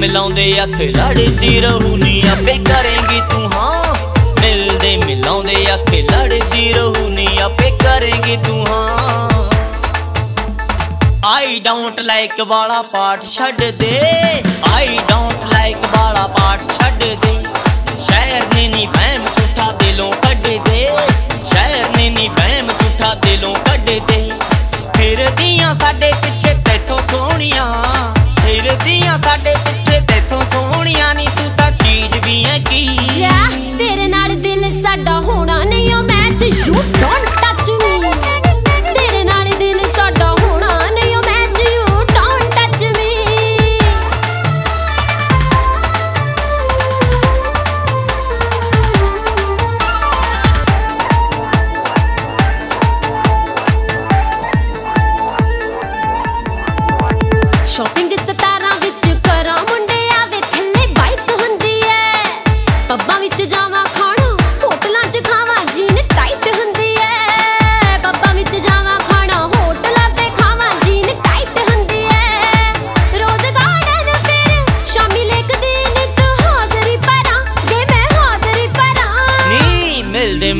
मिलाउंदे अख लड़दी रहू नी आपे करेंगी तू हाँ। मिलदे मिलाउंदे अख लड़दी रहू नी आपे करेंगी तू हाँ। आई डोंट लाइक वाला पार्ट छड़ दे, आई डोंट लाइक वाला पार्ट छड़ दे। शहर ने नी वहम झूठा दिलों कढ़ दे, शहर ने नी वहम झूठा दिलों कढ़ दे। फिर दियां साडे पिछे तैथों सोहणियां, फिर दियां साडे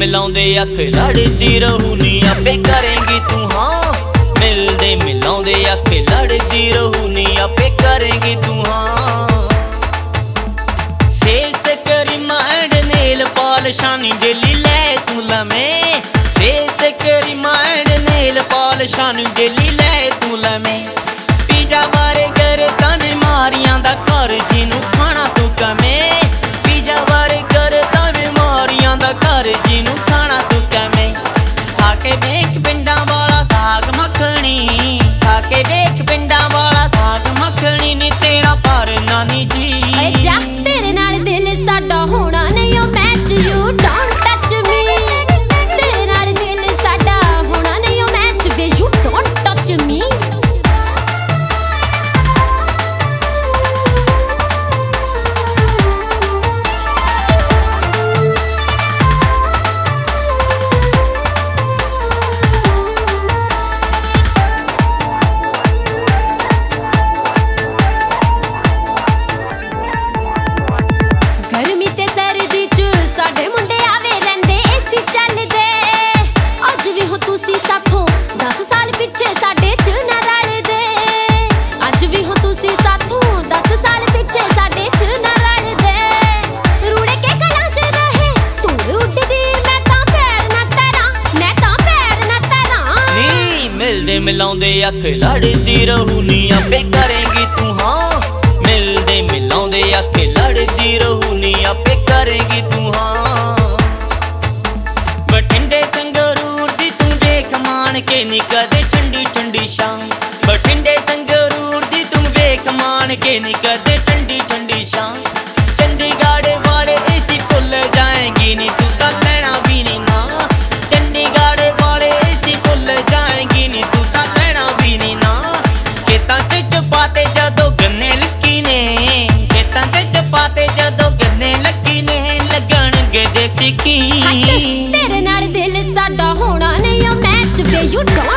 मिलाउंदे अख लड़दी रहू नी आपे करेंगी तू हाँ। मिलदे मिलाउंदे अख लड़दी रहू नी आपे करेंगी तू हाँ। फेस करीमा एंड नेल पॉलिशां नी डेली ले तू लमे, फेस करीमा एंड नेल पॉलिशां नी डेली ले तू लमे। पिज़्ज़ा बारे कर ताने मारियां दा घर जिनू खाना तू कमे, पिज़्ज़ा बारे कर ताने मारियां दा घर जिनू मिलाउंदे अख लड़दी रहू नी आपे करेंगी तू हाँ। मिलदे मिलाउंदे अख लड़दी रहू नी आपे करेंगी तू हाँ। बठिंडे संगरूर दी तू देख मान के नी कदे ठंडी ठंडी शाम, बठिंडे संगरूर दी तू देख मान के नी कदे ठंडी ठंडी शाम। चंडीगढ़ वाले ऐसी भुल जाएंगी नी तू ता लेना भी नी ना, चंडीगढ़ वाले ऐसी भुल जाएंगी नी तू की। तेरे नाल दिल साडा होना नहीं ओ मैच वे यू